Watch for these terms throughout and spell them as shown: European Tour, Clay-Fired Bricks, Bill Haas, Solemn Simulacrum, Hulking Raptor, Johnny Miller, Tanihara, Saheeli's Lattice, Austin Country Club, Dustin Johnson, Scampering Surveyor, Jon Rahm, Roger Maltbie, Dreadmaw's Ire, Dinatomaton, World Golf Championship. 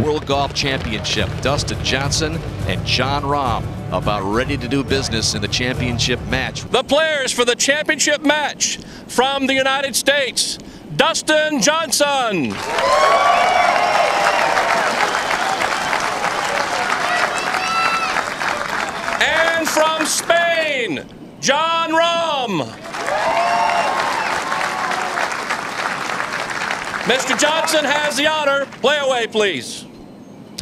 World Golf Championship. Dustin Johnson and Jon Rahm about ready to do business in the championship match. The players for the championship match from the United States, Dustin Johnson. And from Spain, Jon Rahm. Mr. Johnson has the honor. Play away, please.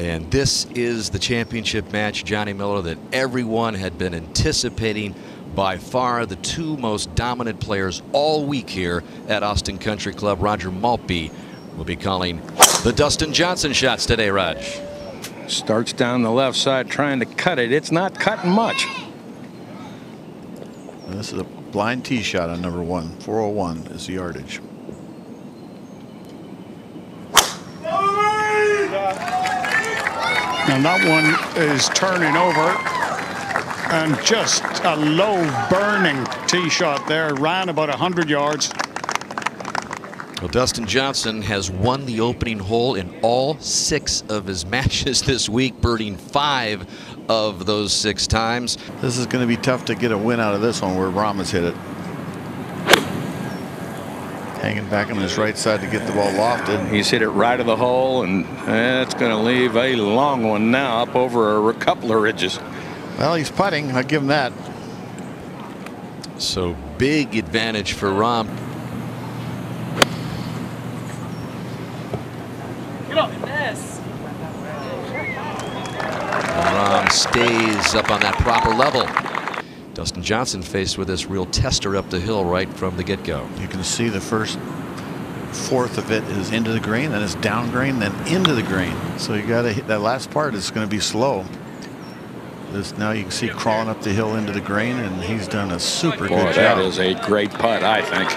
And this is the championship match, Johnny Miller, that everyone had been anticipating. By far the two most dominant players all week here at Austin Country Club. Roger Maltbie will be calling the Dustin Johnson shots today, Raj. Starts down the left side trying to cut it. It's not cutting much. This is a blind tee shot on number one. 401 is the yardage. And that one is turning over. And just a low burning tee shot there. Ran about 100 yards. Well, Dustin Johnson has won the opening hole in all 6 of his matches this week, birding 5 of those 6 times. This is going to be tough to get a win out of this one where Rahm has hit it. Hanging back on his right side to get the ball lofted. He's hit it right of the hole, and that's going to leave a long one now up over a couple of ridges. Well, he's putting. I'll give him that. So big advantage for Rahm. Rahm stays up on that proper level. Dustin Johnson faced with this real tester up the hill right from the get-go. You can see the first fourth of it is into the green, then it's down green, then into the green. So you got to hit that last part. It's going to be slow. This, now you can see crawling up the hill into the green, and he's done a super good job. That is a great putt, I think.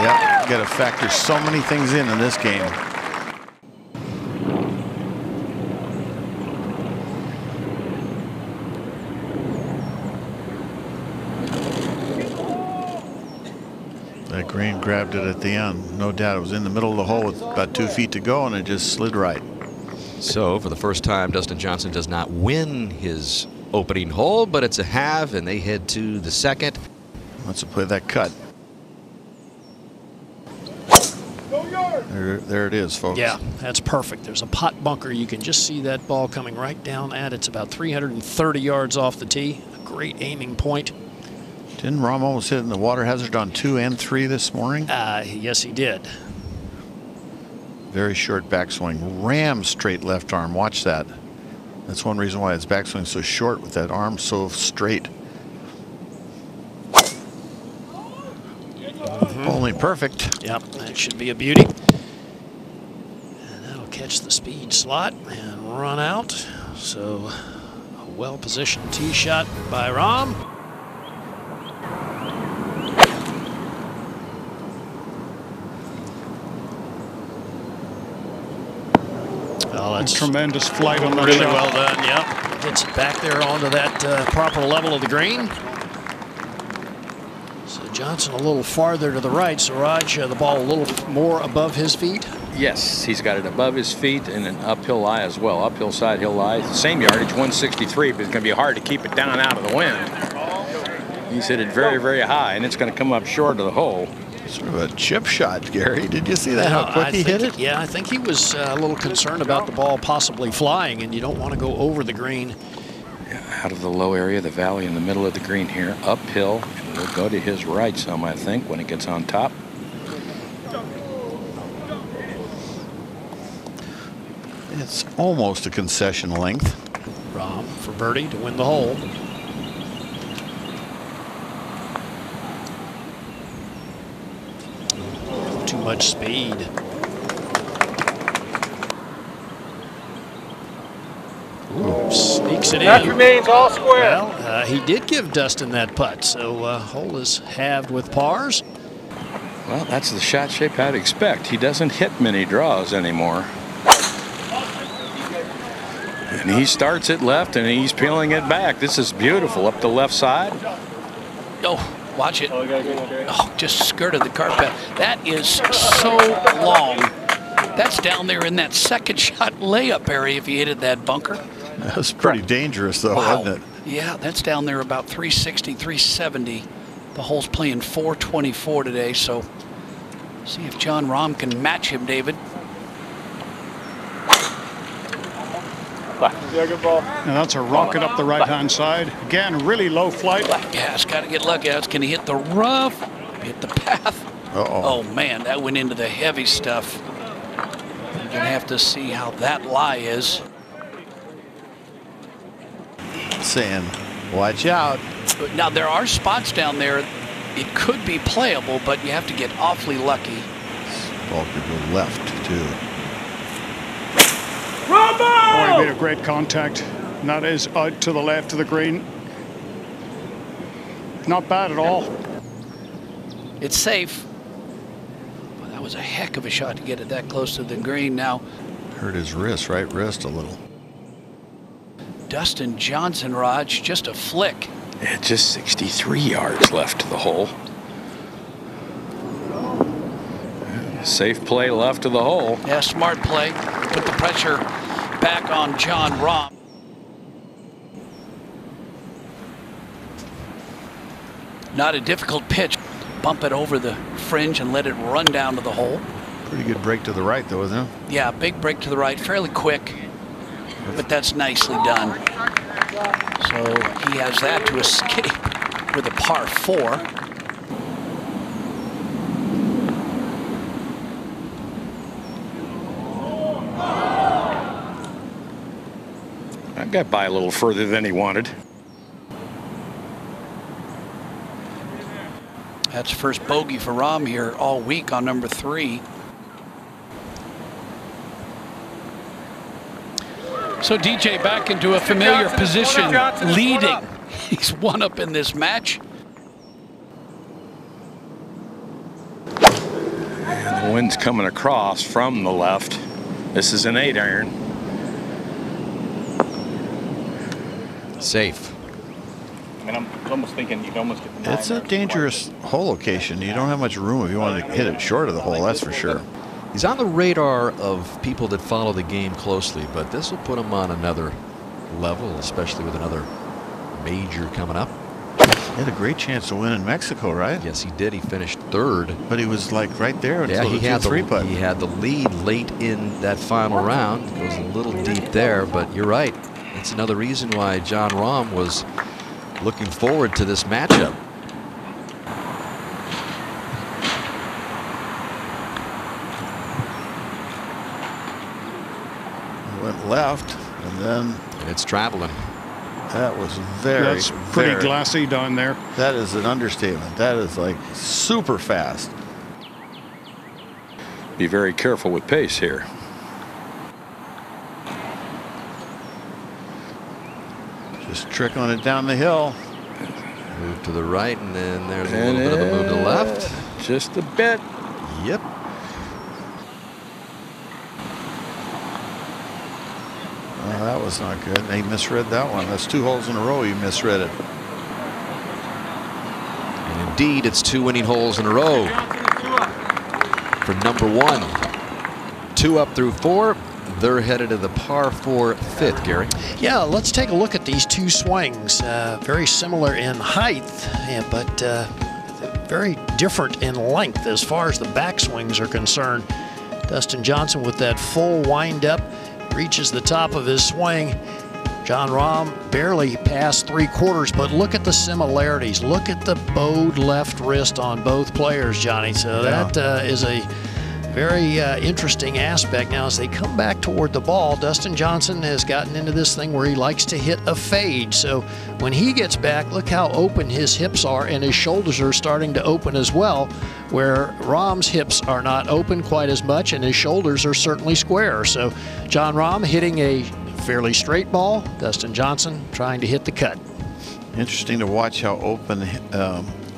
Yep, you got to factor so many things in this game. That green grabbed it at the end. No doubt it was in the middle of the hole with about 2 feet to go, and it just slid right. So for the first time, Dustin Johnson does not win his opening hole, but it's a halve, and they head to the second. Wants to play that cut. There it is, folks. Yeah, that's perfect. There's a pot bunker. You can just see that ball coming right down at it. It's about 330 yards off the tee. A great aiming point. Didn't Rahm almost hit in the water hazard on 2 and 3 this morning? Yes, he did. Very short backswing. Ram straight left arm. Watch that. That's one reason why his backswing is so short, with that arm so straight. Only perfect. Yep, that should be a beauty. And that'll catch the speed slot and run out. So a well-positioned tee shot by Rahm. Tremendous flight on that shot. Really well done, yeah. Gets it back there onto that proper level of the green. So Johnson a little farther to the right. So Raj, the ball a little more above his feet. Yes, he's got it above his feet and an uphill lie as well. Uphill side hill lie. Same yardage, 163, but it's going to be hard to keep it down out of the wind. He's hit it very, very high, and it's going to come up short of the hole. Sort of a chip shot, Gary. Did you see that, how quick he hit it? Yeah, I think he was a little concerned about the ball possibly flying, and you don't want to go over the green. Yeah, out of the low area, the valley in the middle of the green here, uphill. And we'll go to his right some, I think, when it gets on top. It's almost a concession length. Rahm for birdie to win the hole. Much speed. Ooh, sneaks it in. That remains all square. Well, he did give Dustin that putt, so hole is halved with pars. Well, that's the shot shape I'd expect. He doesn't hit many draws anymore. And he starts it left, and he's peeling it back. This is beautiful. Up the left side. Oh. Watch it. Oh, just skirted the carpet. That is so long. That's down there in that second shot layup area if he hit that bunker. That's pretty dangerous though, wasn't it? Yeah, that's down there about 360, 370. The hole's playing 424 today, so see if Jon Rahm can match him, David. Yeah, good ball. And that's a rocket up the right-hand side. Again, really low flight. Yeah, it's got to get lucky. It's going to hit the rough, hit the path. Oh, man, that went into the heavy stuff. You're going to have to see how that lie is. Saying, watch out. Now, there are spots down there. It could be playable, but you have to get awfully lucky. Ball could go left, too. Oh, he made a great contact. And that is out to the left of the green. Not bad at all. It's safe. Well, that was a heck of a shot to get it that close to the green now. Hurt his wrist, right wrist a little. Dustin Johnson, Raj, just a flick. Yeah, just 63 yards left to the hole. Safe play left of the hole. Yeah, smart play. Put the pressure back on Jon Rahm. Not a difficult pitch. Bump it over the fringe and let it run down to the hole. Pretty good break to the right, though, isn't it? Yeah, big break to the right, fairly quick. But that's nicely done. So he has that to escape with a par four. Got by a little further than he wanted. That's first bogey for Rahm here all week on number 3. So DJ back into a familiar position, leading. He's 1-up in this match. And the wind's coming across from the left. This is an 8-iron. Safe. I mean, I'm almost thinking you'd almost get the It's a dangerous hole location. You don't have much room if you want to hit it short of the hole, that's for sure. He's on the radar of people that follow the game closely, but this will put him on another level, especially with another major coming up. He had a great chance to win in Mexico, right? Yes, he did. He finished 3rd. But he was like right there until the 3-putt. He had the lead late in that final round. It was a little deep there, but you're right. It's another reason why Jon Rahm was looking forward to this matchup. Went left, and then it's traveling. That was very. That's pretty glassy down there. That is an understatement. That is like super fast. Be very careful with pace here. Just trickling it down the hill. Move to the right, and then there's a little bit of a move to the left. Just a bit. Yep. Well, that was not good. They misread that one. That's 2 holes in a row you misread it. And indeed, it's 2 winning holes in a row for number 1. 2-up through 4. They're headed to the par 4 5th, Gary. Yeah, let's take a look at these 2 swings. Very similar in height, but very different in length as far as the backswings are concerned. Dustin Johnson with that full windup reaches the top of his swing. Jon Rahm barely past 3/4, but look at the similarities. Look at the bowed left wrist on both players, Johnny. So that is a very interesting aspect. Now, as they come back toward the ball, Dustin Johnson has gotten into this thing where he likes to hit a fade. So when he gets back, look how open his hips are, and his shoulders are starting to open as well, where Rahm's hips are not open quite as much, and his shoulders are certainly square. So Jon Rahm hitting a fairly straight ball, Dustin Johnson trying to hit the cut. Interesting to watch how open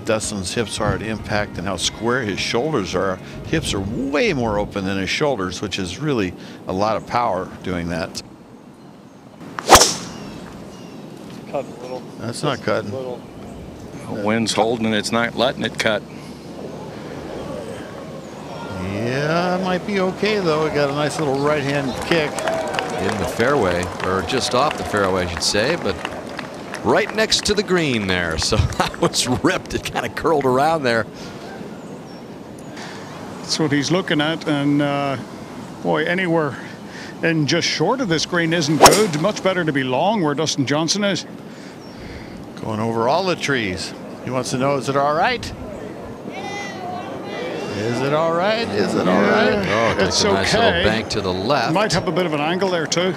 Dustin's hips are at impact and how square his shoulders are. Hips are way more open than his shoulders, which is really a lot of power doing that. Cut a little. That's not cutting. The wind's holding and it's not letting it cut. Yeah, it might be okay though. It got a nice little right hand kick. In the fairway, or just off the fairway, I should say, but right next to the green there. So that was ripped. It kind of curled around there. That's what he's looking at, and boy, anywhere and just short of this green isn't good. Much better to be long where Dustin Johnson is. Going over all the trees. He wants to know, is it all right? Is it all right? Is it all right? Oh, it's okay. Nice little bank to the left. Might have a bit of an angle there too.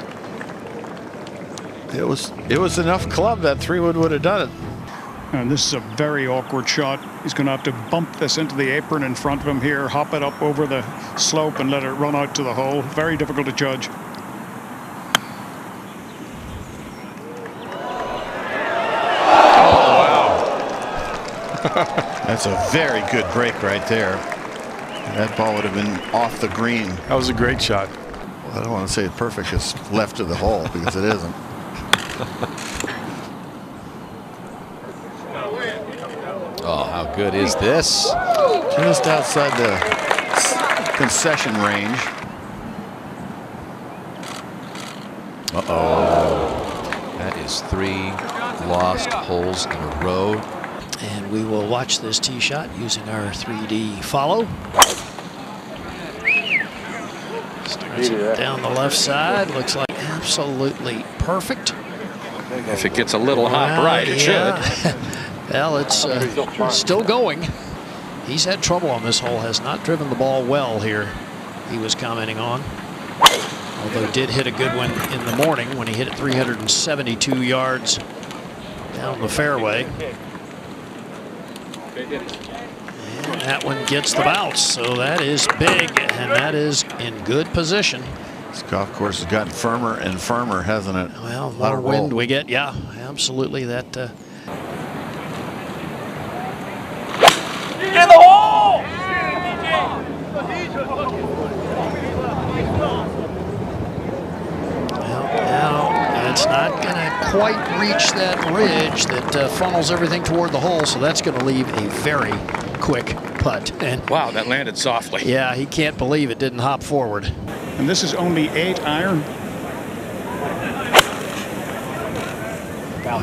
It was enough club that 3-wood would have done it. And this is a very awkward shot. He's going to have to bump this into the apron in front of him here, hop it up over the slope and let it run out to the hole. Very difficult to judge. Oh, wow. That's a very good break right there. That ball would have been off the green. That was a great shot. Well, I don't want to say it's perfect, it's left of the hole, because it isn't. Oh, how good is this? Just outside the concession range. Uh-oh. That is 3 lost holes in a row. And we will watch this tee shot using our 3D follow. Starts it down the left side. Looks like absolutely perfect. If it gets a little hop right, it should. Well, it's still going. He's had trouble on this hole, has not driven the ball well here, he was commenting on. Although did hit a good one in the morning when he hit it 372 yards down the fairway. And that one gets the bounce, so that is big, and that is in good position. This golf course has gotten firmer and firmer, hasn't it? Well, the more wind we get, yeah, absolutely. That. In the hole! Well, now it's not going to quite reach that ridge that funnels everything toward the hole, so that's going to leave a very quick putt. And wow, that landed softly. Yeah, he can't believe it didn't hop forward. And this is only 8 iron.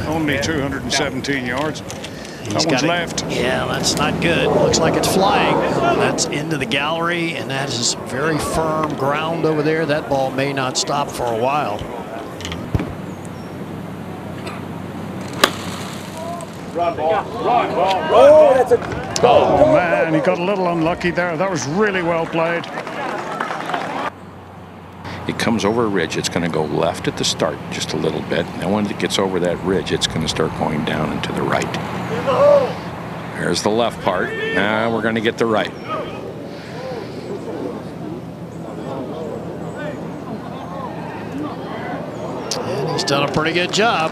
Only 217 yards. That one's left. Yeah, that's not good. Looks like it's flying. That's into the gallery, and that is very firm ground over there. That ball may not stop for a while. Run ball. Run ball. Oh, that's a ball. Oh man, he got a little unlucky there. That was really well played. It comes over a ridge. It's going to go left at the start just a little bit. And then when it gets over that ridge, it's going to start going down and to the right. There's the left part. Now we're going to get the right. And he's done a pretty good job.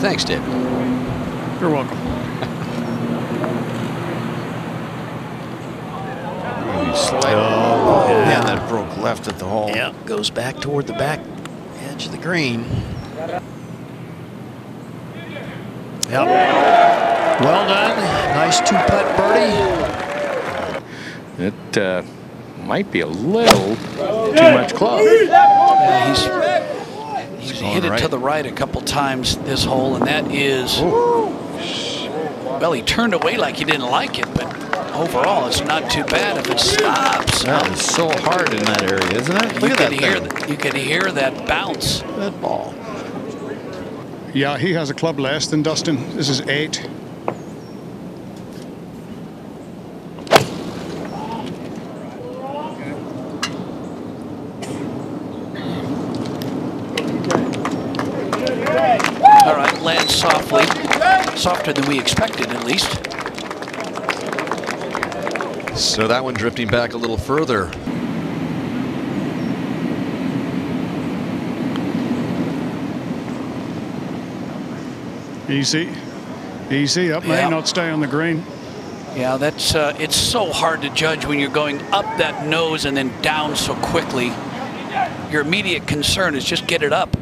Thanks, Dave. You're welcome. Oh, yeah, that broke left at the hole. Yeah, goes back toward the back edge of the green. Yep. Well done. Nice two-putt birdie. It might be a little too much club. Yeah, he's hit it to the right a couple times this hole, and that is... Ooh. Well, he turned away like he didn't like it, but overall it's not too bad if it stops. That is so hard in that area, isn't it? Look at that thing. You can hear that bounce. That ball. Yeah, he has a club less than Dustin. This is 8. All right, lands softly. Softer than we expected, at least. So that one drifting back a little further. Easy, easy. That may not stay on the green. Yeah, that's. It's so hard to judge when you're going up that nose and then down so quickly. Your immediate concern is just get it up.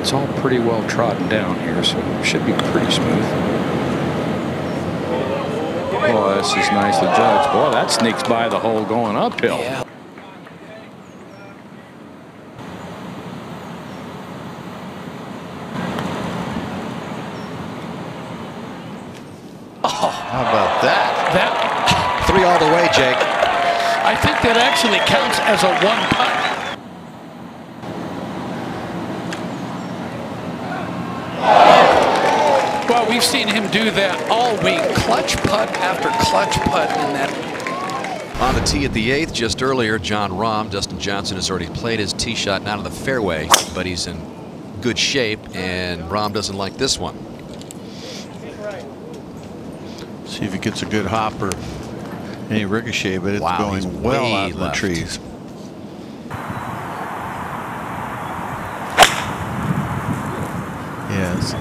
It's all pretty well trodden down here, so it should be pretty smooth. right. Oh, this is nicely judged. Boy, that sneaks by the hole going uphill. Yeah. Oh, how about that? That three all the way, Jake. I think that actually counts as a one putt. Well, we've seen him do that all week, clutch putt after clutch putt in that. On the tee at the 8th, just earlier, Jon Rahm, Dustin Johnson has already played his tee shot out of the fairway, but he's in good shape, and Rahm doesn't like this one. See if he gets a good hopper. Any ricochet, but it's going well out of the trees. Yes.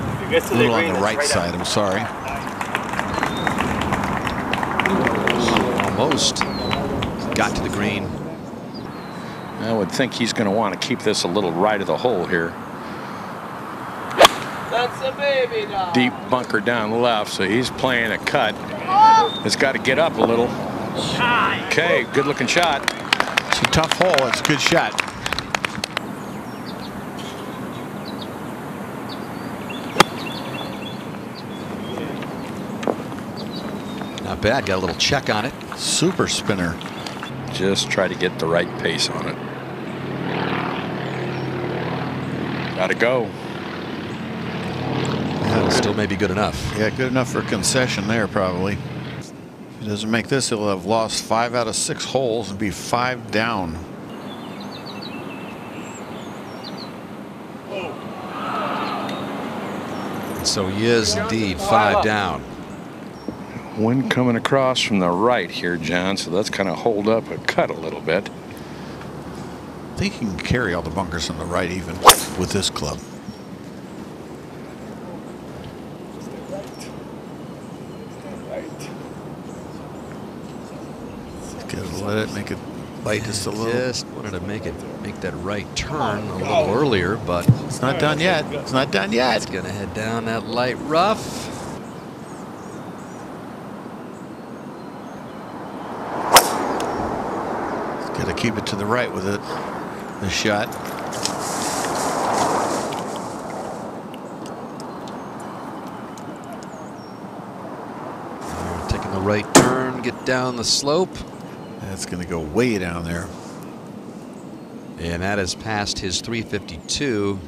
A little on the right side, I'm sorry. Almost got to the green. I would think he's going to want to keep this a little right of the hole here. That's a baby dog. Deep bunker down the left, so he's playing a cut. It's got to get up a little. Okay, good looking shot. It's a tough hole, it's a good shot. Not bad, got a little check on it. Super spinner. Just try to get the right pace on it. Gotta go. That'll still maybe good enough. Yeah, good enough for a concession there, probably. If he doesn't make this, he'll have lost 5 out of 6 holes and be 5 down. Whoa. So he is indeed 5 down. Wind coming across from the right here, John, so that's kind of hold up a cut a little bit. I think he can carry all the bunkers on the right even with this club. Just let it make it bite just a little. Just wanted to make that right turn a little earlier, but it's not done yet. It's not done yet. It's gonna head down that light rough. Gotta keep it to the right with it, the shot. Taking the right turn, get down the slope. That's gonna go way down there. And that is past his 352.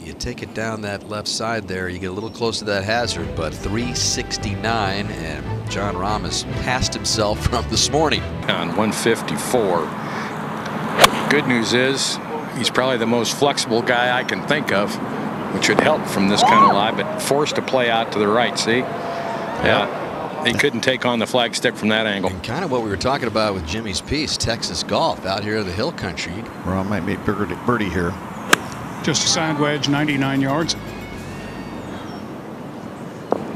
You take it down that left side there, you get a little close to that hazard, but 369, and Jon Rahm has passed himself from this morning. On 154. Good news is he's probably the most flexible guy I can think of, which would help from this kind of lie, but forced to play out to the right, see? Yeah. He couldn't take on the flagstick from that angle. And kind of what we were talking about with Jimmy's piece, Texas golf, out here in the hill country. Rahm might be a birdie here. Just a side wedge, 99 yards.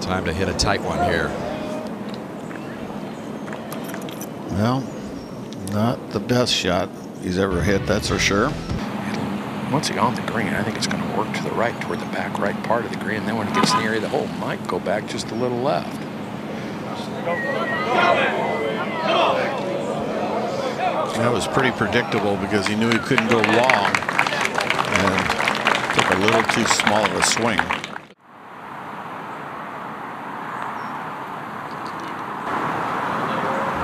Time to hit a tight one here. Well, not the best shot he's ever hit, that's for sure. Once he's on the green, I think it's going to work to the right, toward the back right part of the green. Then when it gets in the area of the hole, might go back just a little left. That was pretty predictable because he knew he couldn't go long. And took a little too small of a swing.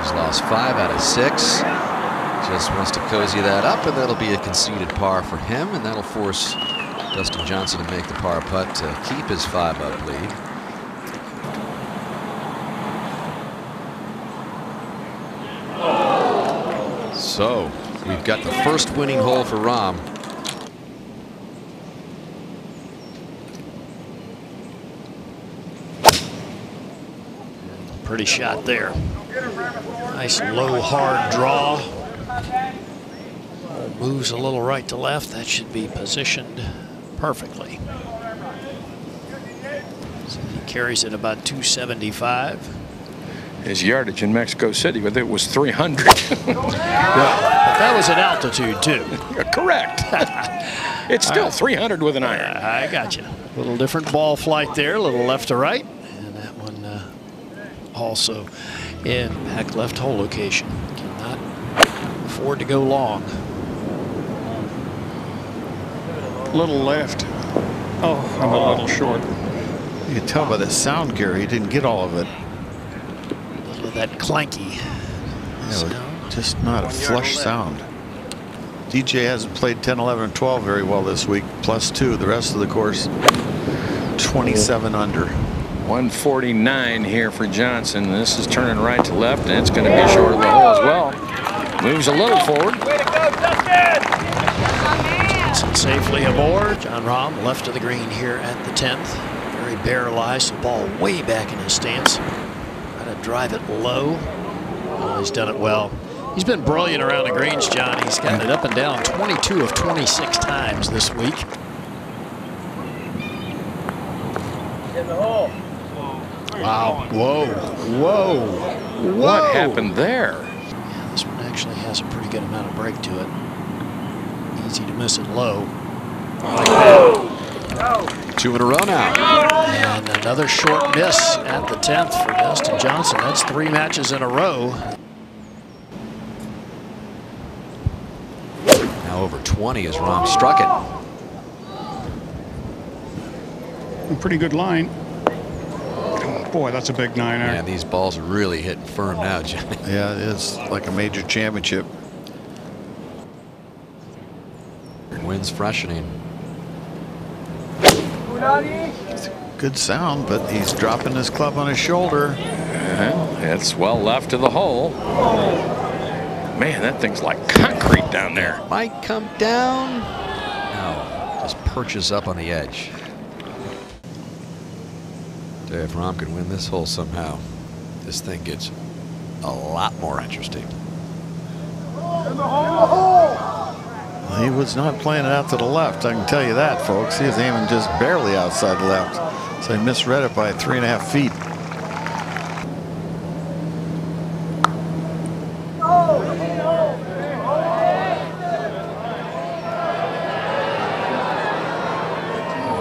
He's lost 5 out of 6. Just wants to cozy that up, and that'll be a conceded par for him, and that'll force Dustin Johnson to make the par putt to keep his 5-up lead. So we've got the first winning hole for Rahm. Pretty shot there. Nice low hard draw. Moves a little right to left. That should be positioned perfectly. So he carries it about 275. His yardage in Mexico City, but it was 300. Well, but that was at altitude too. Correct. It's still 300 with an iron. I got you. A little different ball flight there, a little left to right. also in back left hole location. Cannot afford to go long. Little left. Oh, I'm a little short. You can tell by the sound, Gary, you didn't get all of it. A little of that clanky sound. Just not a flush sound. DJ hasn't played 10, 11, 12 very well this week. +2 the rest of the course. 27 under. 149 here for Johnson. This is turning right to left, and it's going to be short of the hole as well. Moves a little forward. Way to go, Dustin! Johnson safely aboard. Jon Rahm left of the green here at the 10th. Very bare lie, so ball way back in his stance. Got to drive it low. Oh, he's done it well. He's been brilliant around the greens, John. He's gotten it up and down 22 of 26 times this week. In the hole. Wow. Whoa. Whoa. Whoa. What happened there? Yeah, this one actually has a pretty good amount of break to it. Easy to miss it low. Like that. 2 in a row now. And another short miss at the 10th for Dustin Johnson. That's 3 matches in a row. Over 20 as Rahm struck it. A pretty good line. Boy, that's a big niner. Yeah, these balls are really hitting firm now, Johnny. Yeah, it is like a major championship. Wind's freshening. It's a good sound, but he's dropping his club on his shoulder. Yeah, it's well left of the hole. Man, that thing's like concrete down there. Might come down. No, just perches up on the edge. If Rahm could win this hole somehow, this thing gets a lot more interesting. Well, he was not playing it out to the left, I can tell you that, folks. He was aiming just barely outside the left. So he misread it by 3.5 feet.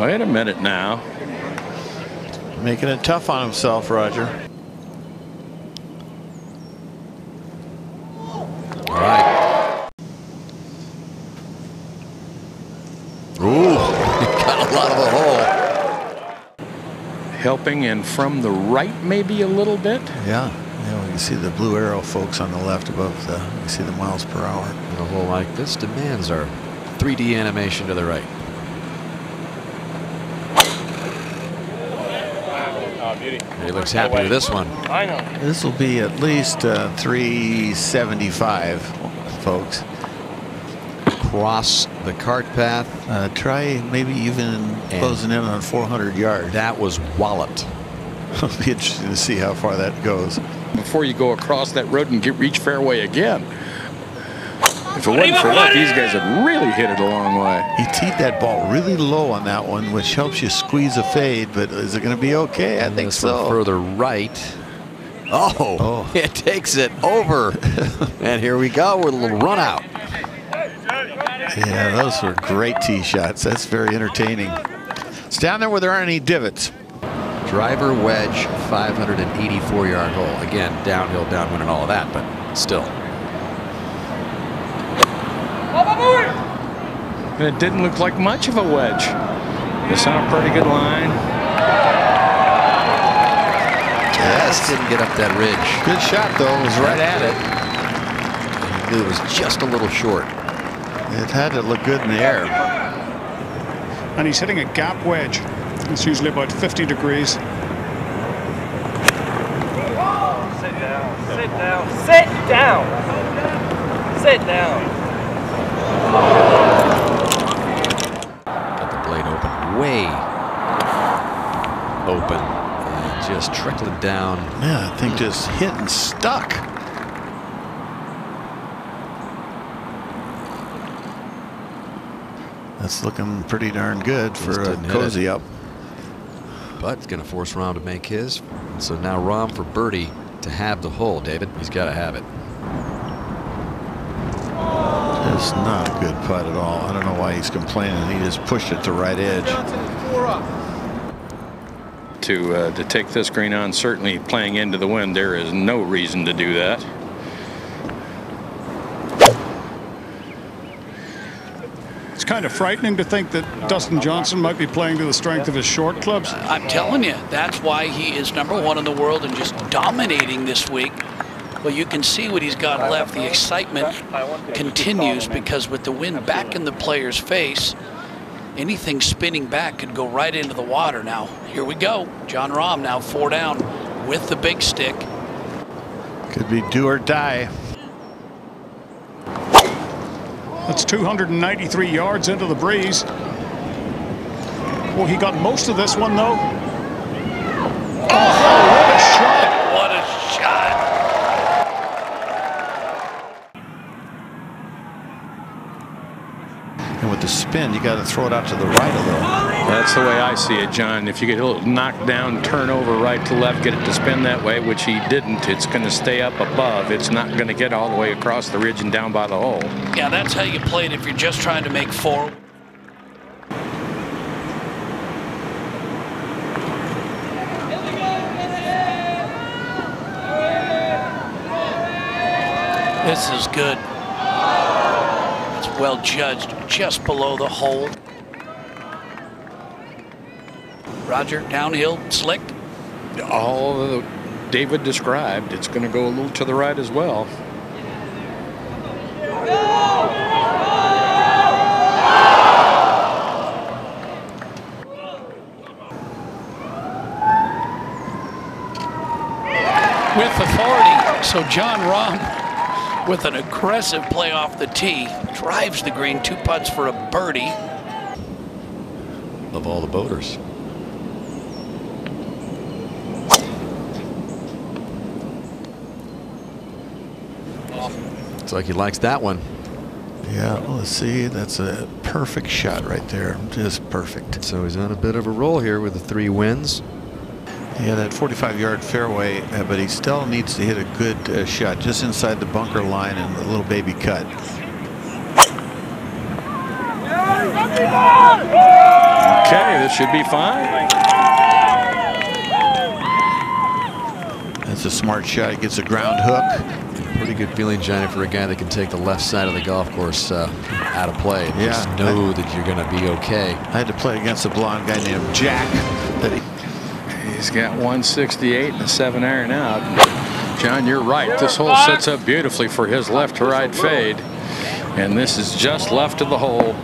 Wait a minute now. Making it tough on himself, Roger. All right. Ooh, got a lot of the hole. Helping in from the right maybe a little bit. Yeah. Yeah, we can see the blue arrow, folks, on the left above the, you see the miles per hour. A hole like this demands our 3D animation to the right. He looks happy with this one. I know. This will be at least 375, folks. Cross the cart path. Try maybe even closing in on 400 yards. That was walloped. It'll be interesting to see how far that goes. Before you go across that road and reach fairway again. If it wasn't for luck, these guys have really hit it a long way. He teed that ball really low on that one, which helps you squeeze a fade, but is it going to be okay? I think so. Further right. Oh, it takes it over. And here we go with a little run out. Yeah, those were great tee shots. That's very entertaining. It's down there where there aren't any divots. Driver wedge, 584-yard hole. Again, downhill, downwind, and all of that, but still. And it didn't look like much of a wedge. It's on a pretty good line. Just didn't get up that ridge. Good shot, though. It was right at it. It was just a little short. It had to look good in the air. And he's hitting a gap wedge. It's usually about 50 degrees. Oh, sit down. Sit down. Sit down. Sit down. Got the blade open, way open, and just trickling down. Yeah, I think just hit and stuck. That's looking pretty darn good for a cozy up. But it's going to force Rahm to make his. So now Rahm for birdie to have the hole, David. He's got to have it. It's not a good putt at all. I don't know why he's complaining. He just pushed it to right edge. to take this green on. Certainly playing into the wind, there is no reason to do that. It's kind of frightening to think that Dustin Johnson might be playing to the strength of his short clubs. I'm telling you, that's why he is #1 in the world and just dominating this week. Well, you can see what he's got left. The excitement continues because with the wind back in the player's face, anything spinning back could go right into the water. Now, here we go. Jon Rahm now 4 down with the big stick. Could be do or die. That's 293 yards into the breeze. Well, he got most of this one, though. Oh, what a shot! What a shot! And with the spin, you got to throw it out to the right a little. That's the way I see it, John. If you get a little knock down, turnover right to left, get it to spin that way, which he didn't. It's going to stay up above. It's not going to get all the way across the ridge and down by the hole. Yeah, that's how you play it if you're just trying to make 4. This is good. Well judged, just below the hole. Roger, downhill, slick. All David described, it's going to go a little to the right as well. With authority, so Jon Rahm, with an aggressive play off the tee, drives the green, 2 putts for a birdie. Love all the boaters. Looks like he likes that one. Yeah, let's see, that's a perfect shot right there, just perfect. So he's on a bit of a roll here with the 3 wins. Yeah, that 45-yard fairway, but he still needs to hit a good shot just inside the bunker line and a little baby cut. Okay, this should be fine. That's a smart shot. It gets a ground hook. Pretty good feeling, Johnny, for a guy that can take the left side of the golf course out of play. Yeah, just know that you're going to be okay. I had to play against a blonde guy named Jack. He's got 168 and a 7-iron out. John, you're right. This hole sets up beautifully for his left to right fade. And this is just left of the hole.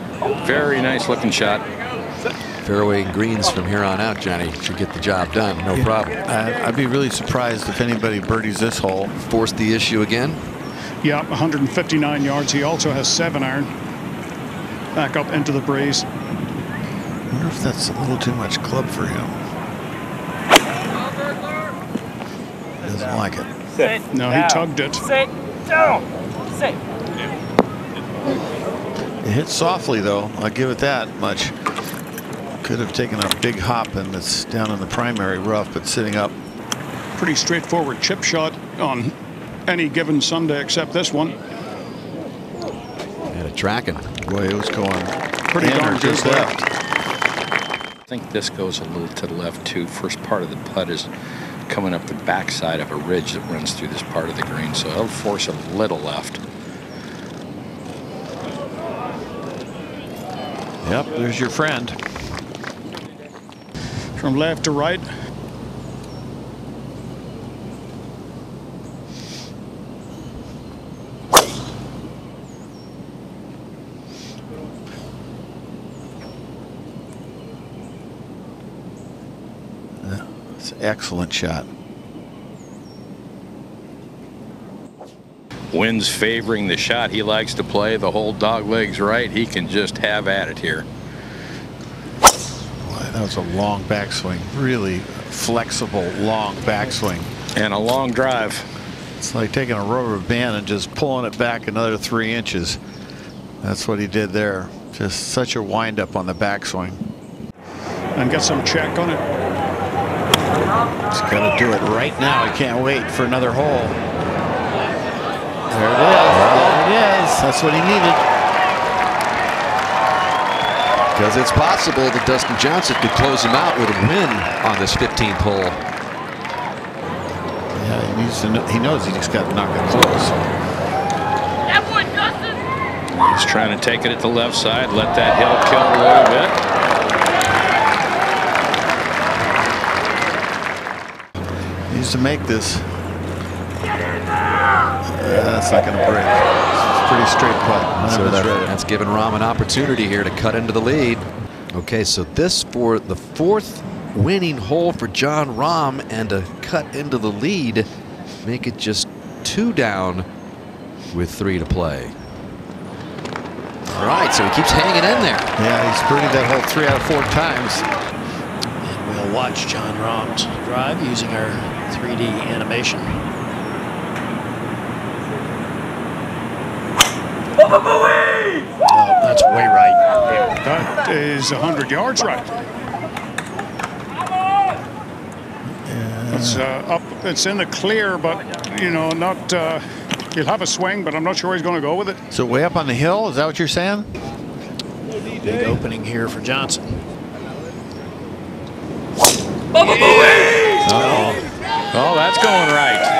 Very nice looking shot. Fairway greens from here on out, Johnny, should get the job done. No problem. I'd be really surprised if anybody birdies this hole. Forced the issue again. Yeah, 159 yards. He also has 7-iron. Back up into the breeze. I wonder if that's a little too much club for him. Doesn't like it. Sit down. He tugged it. Sit down. Sit. It hit softly, though. I'll give it that much. Could have taken a big hop, and it's down in the primary rough, but sitting up. Pretty straightforward chip shot on any given Sunday except this one. And a tracking. Boy, it was going pretty darn just left. I think this goes a little to the left, too. First part of the putt is coming up the backside of a ridge that runs through this part of the green, so he'll force a little left. Yep, there's your friend. From left to right. It's an excellent shot. Wind's favoring the shot he likes to play. The whole dog legs right. He can just have at it here. Boy, that was a long backswing. Really flexible, long backswing. And a long drive. It's like taking a rubber band and just pulling it back another 3 inches. That's what he did there. Just such a windup on the backswing. And get some check on it. He's got to do it right now. He can't wait for another hole. There it is. There it is. That's what he needed. Because it's possible that Dustin Johnson could close him out with a win on this 15th hole. Yeah, he needs to know, he knows he just got to knock it close. That one, Dustin! He's trying to take it at the left side, let that hill kill a little bit. He needs to make this. Yeah, that's not going to break. Pretty straight putt. So that's given Rahm an opportunity here to cut into the lead. Okay, so this for the fourth winning hole for Jon Rahm, and a cut into the lead, make it just 2 down with 3 to play. All right, so he keeps hanging in there. Yeah, he's birdied that hole 3 out of 4 times. And we'll watch Jon Rahm's drive using our 3D animation. Oh, that's way right. That is 100 yards right. It's up. It's in the clear, but you know, not. He'll have a swing, but I'm not sure he's going to go with it. So way up on the hill. Is that what you're saying? Big opening here for Johnson. Oh, that's going right.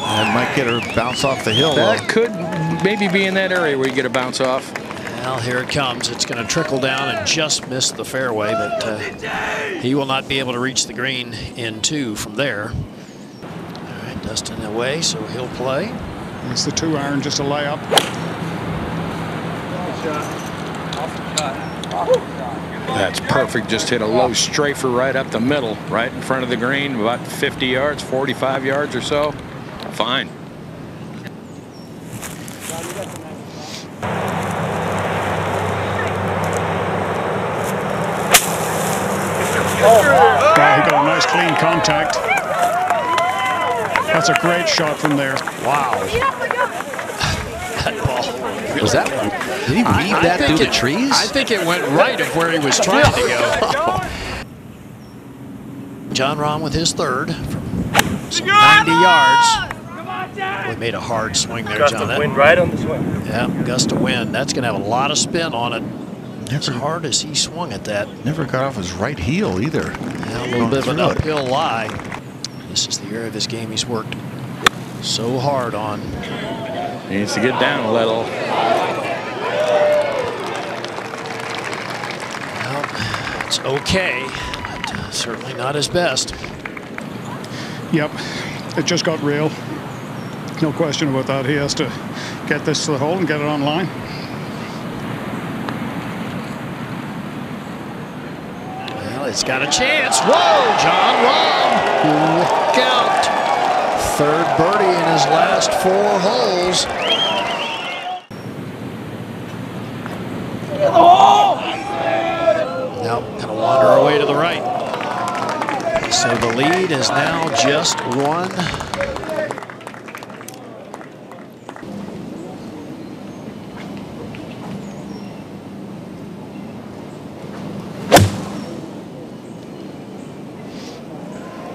That might get her bounce off the hill. That could maybe be in that area where you get a bounce off. Well, here it comes. It's going to trickle down and just miss the fairway, but he will not be able to reach the green in 2 from there. All right, Dustin away, so he'll play. It's the 2-iron, just a layup. That's perfect. Just hit a low strafer right up the middle, right in front of the green, about 50 yards, 45 yards or so. Fine. Wow, he got a nice clean contact. That's a great shot from there. Wow. That ball. Was that one? Did he weave that through the trees? I think it went right of where he was trying to go. Jon Rahm with his third from some 90 yards. We made a hard swing there, John. Gust of wind right on the swing. Yeah, gust of wind. That's going to have a lot of spin on it. As hard as he swung at that. Never got off his right heel either. Yeah, a little bit of an uphill lie. This is the area of his game he's worked so hard on. He needs to get down a little. Well, it's okay, but certainly not his best. Yep, it just got real. No question about that. He has to get this to the hole and get it online. Well, it's got a chance. Whoa, Jon Rahm! Look out! Third birdie in his last 4 holes. Now gonna wander away to the right. So the lead is now just 1.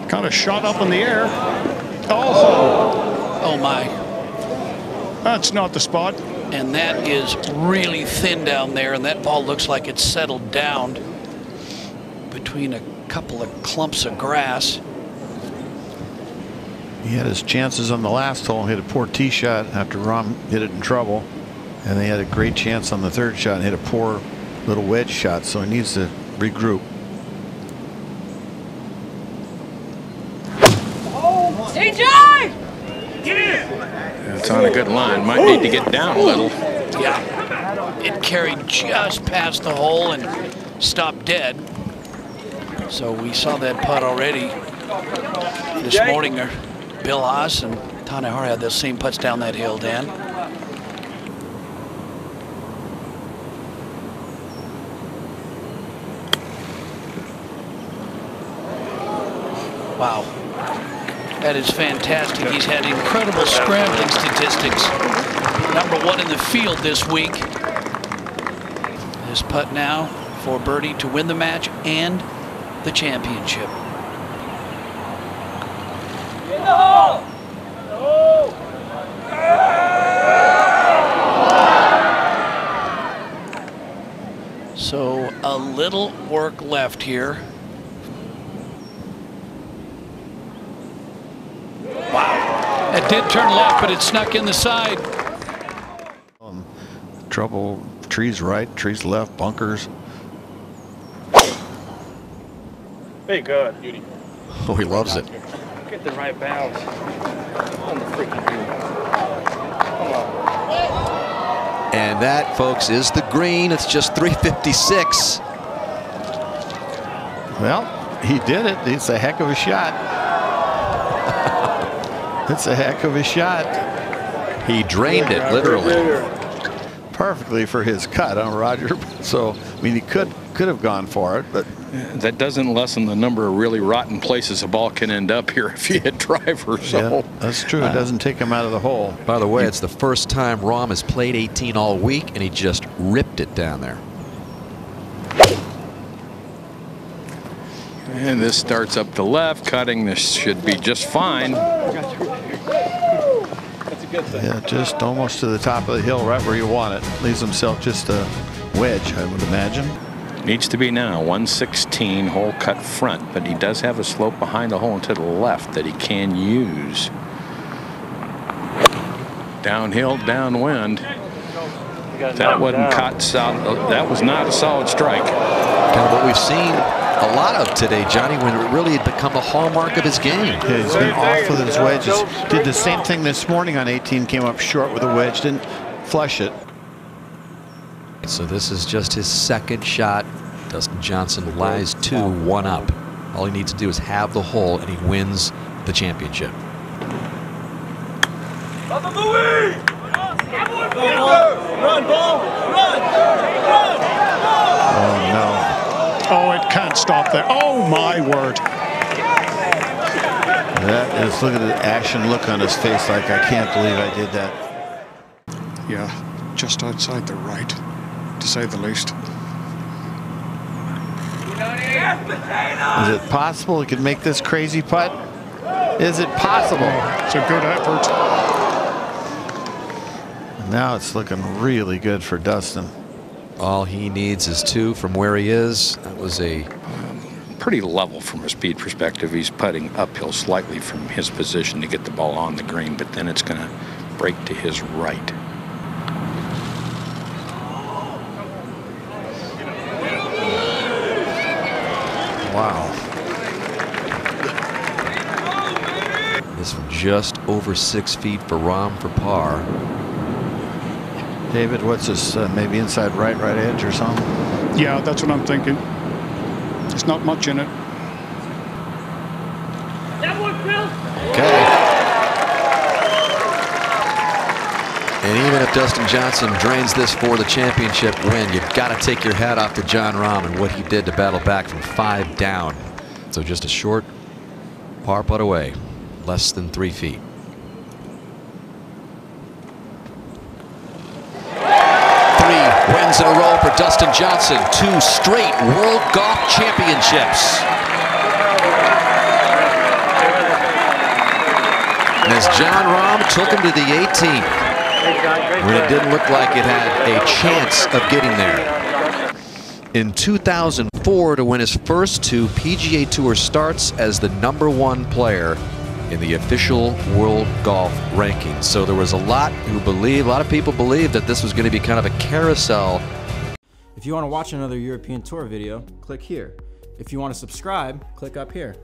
Kind of shot up in the air. Oh, oh my. That's not the spot. And that is really thin down there, and that ball looks like it's settled down between a couple of clumps of grass. He had his chances on the last hole and hit a poor tee shot after Rahm hit it in trouble. And they had a great chance on the third shot and hit a poor little wedge shot, so he needs to regroup. It's on a good line. Might need to get down a little. Yeah. It carried just past the hole and stopped dead. So we saw that putt already this morning. Bill Haas and Tanihara had those same putts down that hill, Dan. Wow. That is fantastic. He's had incredible scrambling statistics. #1 in the field this week. This putt now for birdie to win the match and the championship. In the hole! So a little work left here. Wow. It did turn left, but it snuck in the side. Trouble, trees right, trees left, bunkers. Hey, good. Beauty. Oh, he loves it. Get the right bounce on the freaking green. Come on. And that, folks, is the green. It's just 356. Well, he did it. It's a heck of a shot. It's a heck of a shot. He drained it, literally. Perfectly for his cut on Roger. So, I mean, he could have gone for it, but that doesn't lessen the number of really rotten places a ball can end up here if you hit drivers. So. Yeah, that's true. It doesn't take him out of the hole. By the way, it's the first time Rahm has played 18 all week, and he just ripped it down there. And this starts up to left, cutting. This should be just fine. That's a good thing. Yeah, just almost to the top of the hill, right where you want it. Leaves himself just a wedge, I would imagine. Needs to be now 116 hole cut front, but he does have a slope behind the hole and to the left that he can use. Downhill, downwind. That wasn't caught solid. That was not a solid strike. Kind of what we've seen a lot of today, Johnny, when it really had become a hallmark of his game. Yeah, he's been off with his wedges. Did the same thing this morning on 18, came up short with a wedge, didn't flush it. So this is just his second shot. Dustin Johnson lies 2-1 up. All he needs to do is have the hole, and he wins the championship. Run, ball! Run! Run! Oh, no. Oh, it can't stop there. Oh, my word. That is, look at the ashen look on his face, like, I can't believe I did that. Yeah, just outside the right, to say the least. Is it possible he could make this crazy putt? Is it possible? It's a good effort. Now it's looking really good for Dustin. All he needs is two from where he is. That was a pretty level from a speed perspective. He's putting uphill slightly from his position to get the ball on the green, but then it's going to break to his right. Wow. This one just over 6 feet for Rahm for par. David, what's this? Maybe inside right edge or something? Yeah, that's what I'm thinking. There's not much in it. That one, Phil. Okay. And even if Dustin Johnson drains this for the championship win, you've got to take your hat off to Jon Rahm and what he did to battle back from 5 down. So just a short par putt away, less than 3 feet. Three wins in a row for Dustin Johnson, 2 straight World Golf Championships. And as Jon Rahm took him to the 18th, when it didn't look like it had a chance of getting there. In 2004, to win his first 2 PGA Tour starts as the #1 player in the official World Golf Rankings. So there was a lot of people believed that this was going to be kind of a carousel. If you want to watch another European Tour video, click here. If you want to subscribe, click up here.